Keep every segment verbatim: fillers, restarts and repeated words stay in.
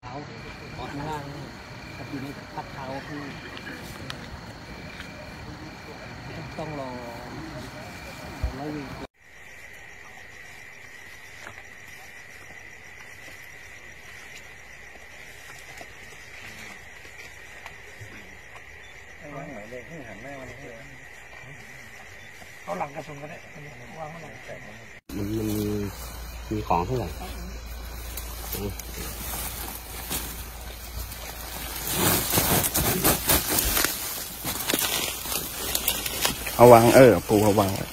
ก่อนล่างกับอยู่ในพัดเท้าคือต้องรอร้อยเวรหมายเลขที่หันแม่วันนี้เขาหลังกระสุนก็ได้วางไว้หลังแต่มันมันมีมีของเท่าไหร่เอาวางเออปูเอาวางไว้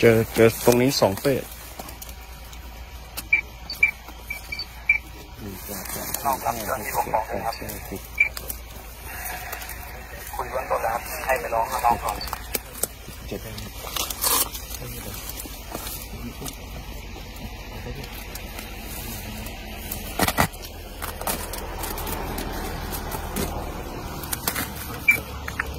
เจอเจอตรงนี้สองเป้น้องครับเดี๋ยวที่ผมบอกเลยครับคุยวันต่อครับให้ไปลองน้องก่อนเจ็บด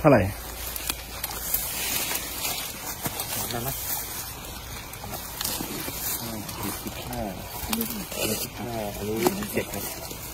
เท่าไหร่นั่นนะสิบห้าสิบห้าสิบห้าสิบเจ็ดครับ